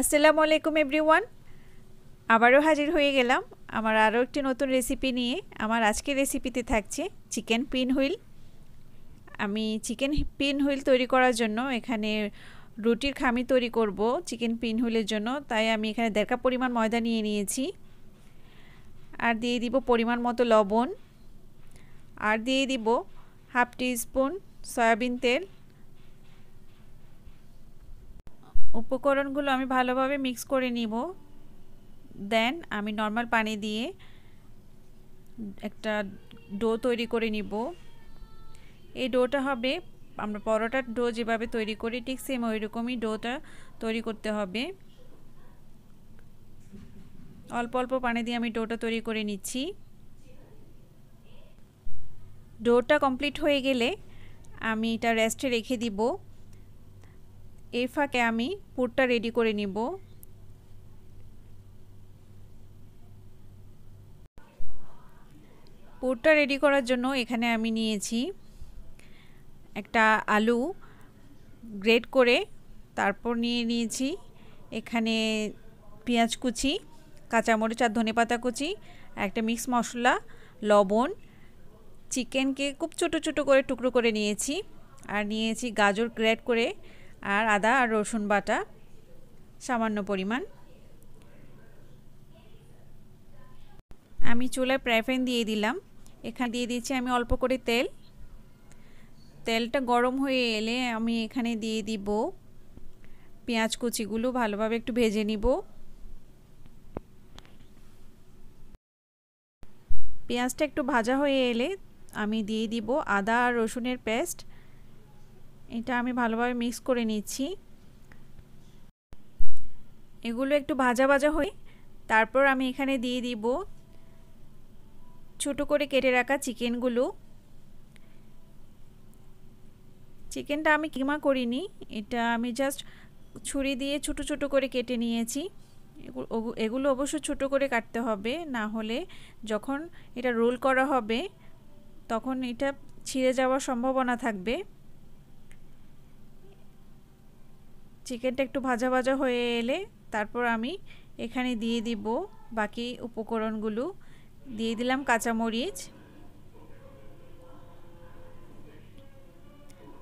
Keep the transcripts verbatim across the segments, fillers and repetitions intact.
असलामुअलैकुम everyone आबारो हाजिर हुए गेलाम आमार आरो एकटी नतून रेसिपि निये। आमार आजकेर रेसिपिते थाकछे चिकेन पिन हुइल। आमी चिकेन पिन हुइल तैरि करार जोन्नो एखाने रुटिर खामी तैरि करब चिकेन पिन हुइलेर जोन्नो। ताई आमी एखाने देড় কাপ परिमाण ময়দা নিয়ে নিয়েছি আর দিয়ে দিব পরিমাণ মতো লবণ আর দিয়ে দিব হাফ টি স্পুন সয়াবিন তেল। উপकरणगुलो आमी भालोभावे मिक्स करे निब। देन आमी नर्माल पानी दिए एकटा डो तैरि करे निब। ए डोटा हबे आमरा परोटार डो जेभाबे तैरि करी ठीक सेम ओइरकमई डोटा तैरि करते हबे। अल्प अल्प पानी दिए आमी डोटा तैरि करे निच्छि। डोटा कमप्लीट हये गेले आमी एटा रेस्टे रेखे दिब। এই ফাঁকে আমি পুরটা রেডি করে নিব। পুরটা রেডি করার জন্য এখানে আমি নিয়েছি একটা আলু গ্রেট করে, তারপর নিয়ে নিয়েছি এখানে পেঁয়াজ কুচি, কাঁচামরিচ আর ধনেপাতা কুচি, একটা মিক্স মশলা, লবণ। চিকেনকে খুব ছোট ছোট করে টুকরো করে নিয়েছি আর নিয়েছি গাজর গ্রেট করে আর আদা আর রসুন বাটা সামান্য পরিমাণ। আমি চুলায় ফ্রাই প্যান দিয়ে দিলাম। এখানে দিয়ে দিয়েছি আমি অল্প করে তেল। তেলটা গরম হয়ে এলে আমি এখানে দিয়ে দিব পেঁয়াজ কুচিগুলো, ভালোভাবে একটু ভেজে নিব। পেঁয়াজটা একটু ভাজা হয়ে এলে আমি দিয়ে দিব আদা আর রসুনের পেস্ট। এটা আমি ভালোভাবে মিক্স করে নিচ্ছি। এগুলো একটু ভাজা ভাজা হয়ে তারপর আমি এখানে দিয়ে দিব ছোট করে কেটে রাখা চিকেনগুলো। চিকেনটা আমি কিমা করিনি, এটা আমি জাস্ট ছুরি দিয়ে ছোট ছোট করে কেটে নিয়েছি। এগুলো অবশ্য ছোট করে কাটতে হবে, না হলে যখন এটা রোল করা হবে তখন এটা ছিঁড়ে যাওয়ার সম্ভাবনা থাকবে। চিকেনটা একটু ভাজা ভাজা হয়ে এলে তারপর আমি এখানে দিয়ে দিব বাকি উপকরণগুলো। দিয়ে দিলাম কাঁচামরিচ,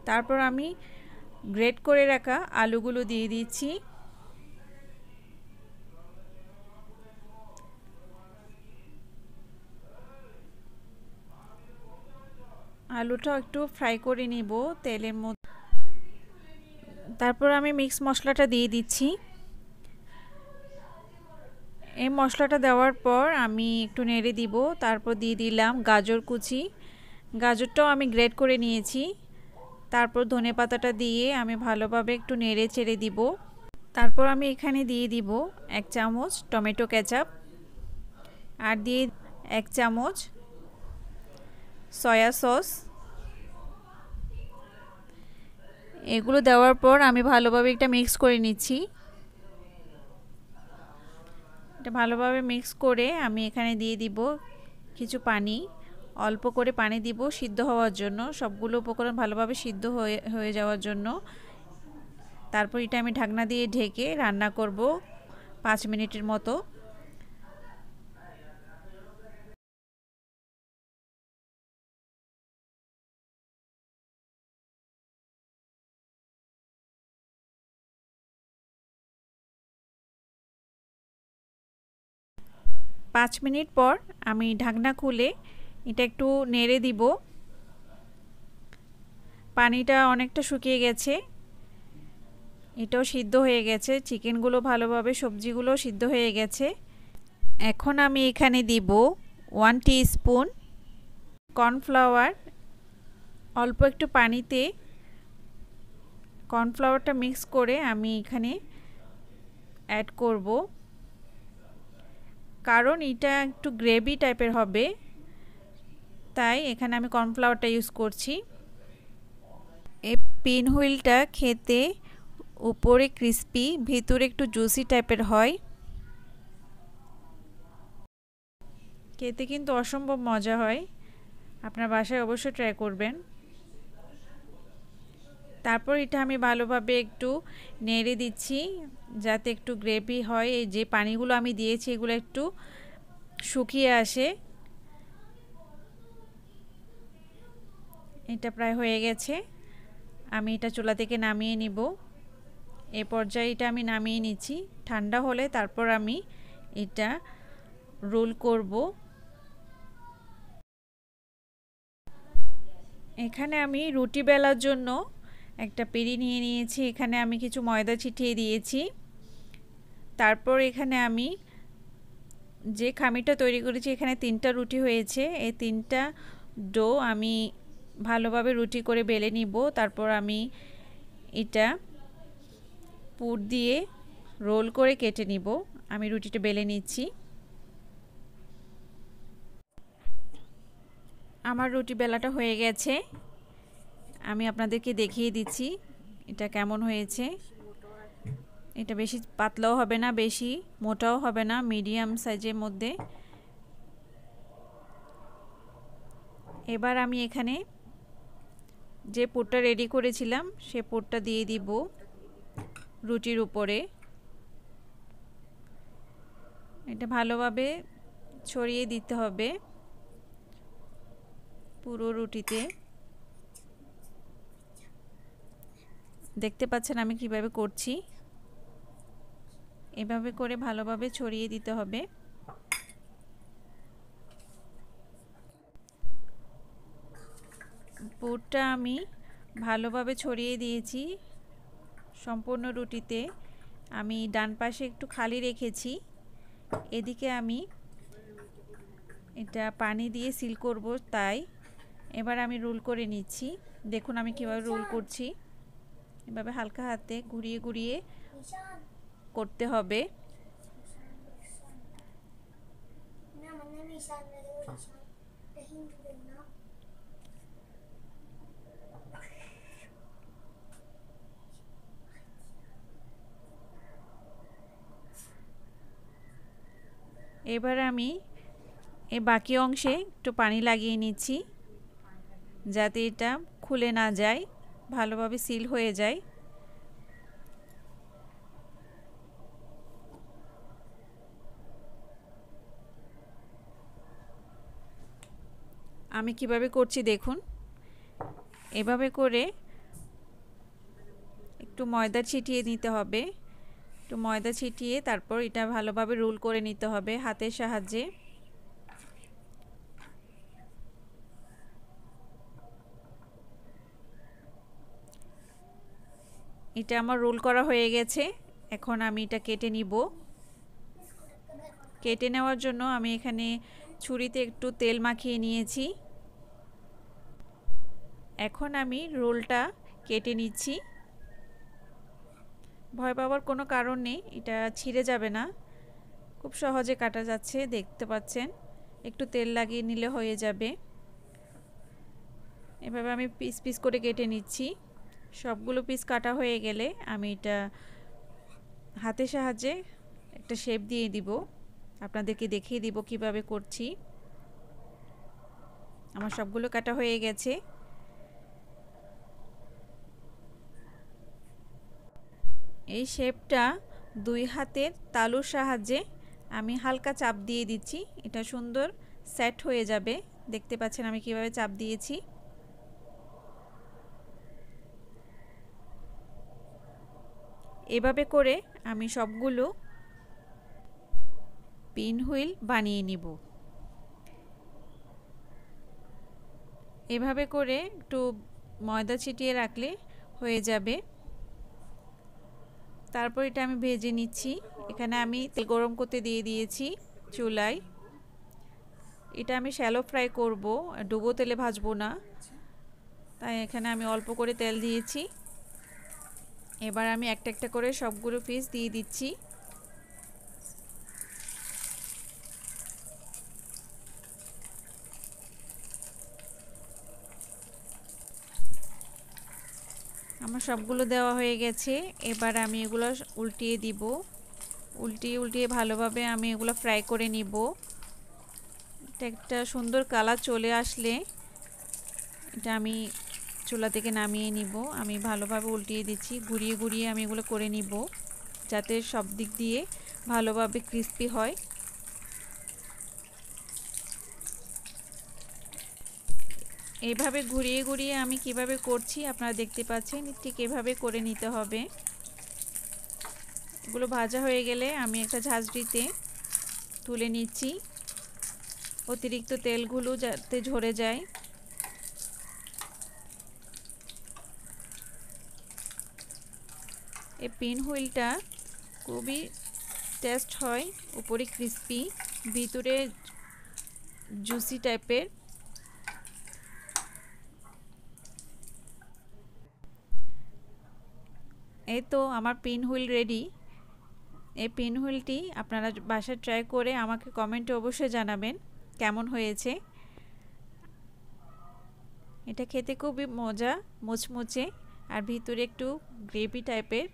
তারপর আমি গ্রেট করে রাখা আলুগুলো দিয়ে দিচ্ছি। আলুটা একটু ফ্রাই করে নিব তেলের মধ্যে। তারপর আমি মিক্স মশলাটা দিয়ে দিচ্ছি। এই মশলাটা দেওয়ার পর আমি একটু নেড়ে দিব। তারপর দিয়ে দিলাম গাজর কুচি, গাজরটাও আমি গ্রেট করে নিয়েছি। তারপর ধনে পাতাটা দিয়ে আমি ভালোভাবে একটু নেড়ে ছেড়ে দিব। তারপর আমি এখানে দিয়ে দিব এক চামচ টমেটো কেচাপ আর দিয়ে এক চামচ সয়া সস। এগুলো দেওয়ার পর আমি ভালোভাবে এটা মিক্স করে নিচ্ছি। এটা ভালোভাবে মিক্স করে আমি এখানে দিয়ে দিব কিছু পানি, অল্প করে পানি দিব সিদ্ধ হওয়ার জন্য, সবগুলো উপকরণ ভালোভাবে সিদ্ধ হয়ে হয়ে যাওয়ার জন্য। তারপর এটা আমি ঢাকনা দিয়ে ঢেকে রান্না করব পাঁচ মিনিটের মতো। পাঁচ মিনিট পর আমি ঢাকনা খুলে এটা একটু নেড়ে দিব। পানিটা অনেকটা শুকিয়ে গেছে, এটাও সিদ্ধ হয়ে গেছে, চিকেনগুলো ভালোভাবে সবজিগুলো সিদ্ধ হয়ে গেছে। এখন আমি এখানে দিব ওয়ান টিস্পুন কর্নফ্লাওয়ার। অল্প একটু পানিতে কর্নফ্লাওয়ারটা মিক্স করে আমি এখানে অ্যাড করব, কারণ এটা একটু গ্রেভি টাইপের হবে, তাই এখানে আমি কর্নফ্লাওয়ারটা ইউজ করছি। এই পিন হুইলটা খেতে উপরে ক্রিস্পি ভিতরে একটু জুসি টাইপের হয়, খেতে কিন্তু অসম্ভব মজা হয়। আপনার বাসায় অবশ্যই ট্রাই করবেন। তারপর এটা আমি ভালোভাবে একটু নেড়ে দিচ্ছি যাতে একটু গ্রেভি হয়। এই যে পানিগুলো আমি দিয়েছি এগুলো একটু শুকিয়ে আসে। এটা প্রায় হয়ে গেছে, আমি এটা চুলা থেকে নামিয়ে নিব। এই পর্যায়ে এটা আমি নামিয়ে নিচ্ছি, ঠান্ডা হলে তারপর আমি এটা রোল করব। এখানে আমি রুটি বেলার জন্য একটা পিড়ি নিয়ে নিয়েছি, এখানে আমি কিছু ময়দা ছিটিয়ে দিয়েছি। তারপর এখানে আমি যে খামিটা তৈরি করেছি এখানে তিনটা রুটি হয়েছে, এই তিনটা ডো আমি ভালোভাবে রুটি করে বেলে নিব। তারপর আমি এটা পুর দিয়ে রোল করে কেটে নিব। আমি রুটিটা বেলে নিচ্ছি। আমার রুটি বেলাটা হয়ে গেছে, আমি আপনাদেরকে দেখিয়ে দিচ্ছি এটা কেমন হয়েছে। এটা বেশি পাতলাও হবে না, বেশি মোটাও হবে না, মিডিয়াম সাইজের মধ্যে। এবার আমি এখানে যে পুরটা রেডি করেছিলাম সে পুরটা দিয়ে দিব রুটির উপরে। এটা ভালোভাবে ছড়িয়ে দিতে হবে পুরো রুটিতে। দেখতে পাচ্ছেন আমি কিভাবে করছি, এভাবে করে ভালোভাবে ছড়িয়ে দিতে হবে। পুরটা আমি ভালোভাবে ছড়িয়ে দিয়েছি সম্পূর্ণ রুটিতে। আমি ডান পাশে একটু খালি রেখেছি, এদিকে আমি এটা পানি দিয়ে সিল করব। তাই এবার আমি রোল করে নিচ্ছি। দেখুন আমি কীভাবে রোল করছি, এভাবে হালকা হাতে ঘুরিয়ে ঘুরিয়ে করতে হবে। এবার আমি এই বাকি অংশে একটু পানি লাগিয়ে নিচ্ছি যাতে এটা খুলে না যায়, ভালোভাবে সিল হয়ে যায়। আমি কিভাবে করছি দেখুন, এভাবে করে একটু ময়দা ছিটিয়ে নিতে হবে। একটু ময়দা ছিটিয়ে তারপর এটা ভালোভাবে রোল করে নিতে হবে হাতের সাহায্যে। এটা আমার রোল করা হয়ে গেছে, এখন আমি এটা কেটে নিব। কেটে নেওয়ার জন্য আমি এখানে ছুরিতে একটু তেল মাখিয়ে নিয়েছি। এখন আমি রোলটা কেটে নিচ্ছি। ভয় পাওয়ার কোনো কারণ নেই, এটা ছিঁড়ে যাবে না, খুব সহজে কাটা যাচ্ছে। দেখতে পাচ্ছেন একটু তেল লাগিয়ে নিলে হয়ে যাবে। এভাবে আমি পিস পিস করে কেটে নিচ্ছি। সবগুলো পিস কাটা হয়ে গেলে আমি এটা হাতের সাহায্যে একটা শেপ দিয়ে দিব, আপনাদেরকে দেখিয়ে দিব কিভাবে করছি। আমার সবগুলো কাটা হয়ে গেছে। এই শেপটা দুই হাতের তালুর সাহায্যে আমি হালকা চাপ দিয়ে দিচ্ছি, এটা সুন্দর সেট হয়ে যাবে। দেখতে পাচ্ছেন আমি কিভাবে চাপ দিয়েছি। এভাবে করে আমি সবগুলো পিন হুইল বানিয়ে নিব। এভাবে করে একটু ময়দা ছিটিয়ে রাখলে হয়ে যাবে। তারপর এটা আমি ভেজে নিচ্ছি। এখানে আমি তেল গরম করতে দিয়ে দিয়েছি চুলায়। এটা আমি শ্যালো ফ্রাই করব, ডুবো তেলে ভাজবো না, তাই এখানে আমি অল্প করে তেল দিয়েছি। এবার আমি একটা একটা করে সবগুলো পিস দিয়ে দিচ্ছি। আমার সবগুলো দেওয়া হয়ে গেছে। এবার আমি এগুলো উল্টিয়ে দিব, উল্টিয়ে উল্টিয়ে ভালোভাবে আমি এগুলো ফ্রাই করে নিব। এটা একটা সুন্দর কালার চলে আসলে এটা আমি চুলা থেকে নামিয়ে নিব। আমি ভালোভাবে উল্টিয়ে দিচ্ছি, ঘুরিয়ে ঘুরিয়ে আমি এগুলো করে নিব যাতে সব দিক দিয়ে ভালোভাবে ক্রিস্পি হয়। এইভাবে ঘুরিয়ে ঘুরিয়ে আমি কিভাবে করছি আপনারা দেখতে পাচ্ছেন, ঠিক এভাবে করে নিতে হবে। এগুলো ভাজা হয়ে গেলে আমি একটা ঝাঁঝরিতে তুলে নিচ্ছি, অতিরিক্ত তেলগুলো যাতে ঝরে যায়। এই পিন হুইলটা খুবই টেস্ট হয়, উপরে ক্রিস্পি ভিতরে জুসি টাইপের। এই তো আমার পিন হুইল রেডি। এই পিন হুইলটি আপনারা বাসায় ট্রাই করে আমাকে কমেন্টে অবশ্যই জানাবেন কেমন হয়েছে। এটা খেতে খুবই মজা, মুচমুচে আর ভিতরে একটু গ্রেভি টাইপের,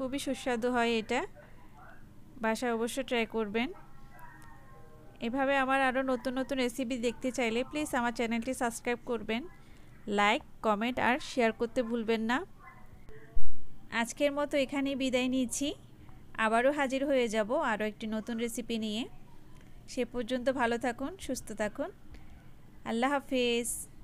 খুবই সুস্বাদু হয়। এটা বাসায় অবশ্যই ট্রাই করবেন। এভাবে আমার আরও নতুন নতুন রেসিপি দেখতে চাইলে প্লিজ আমার চ্যানেলটি সাবস্ক্রাইব করবেন, লাইক কমেন্ট আর শেয়ার করতে ভুলবেন না। আজকের মতো এখানেই বিদায় নিচ্ছি, আবারও হাজির হয়ে যাব আরও একটি নতুন রেসিপি নিয়ে। সে পর্যন্ত ভালো থাকুন, সুস্থ থাকুন, আল্লাহ হাফেজ।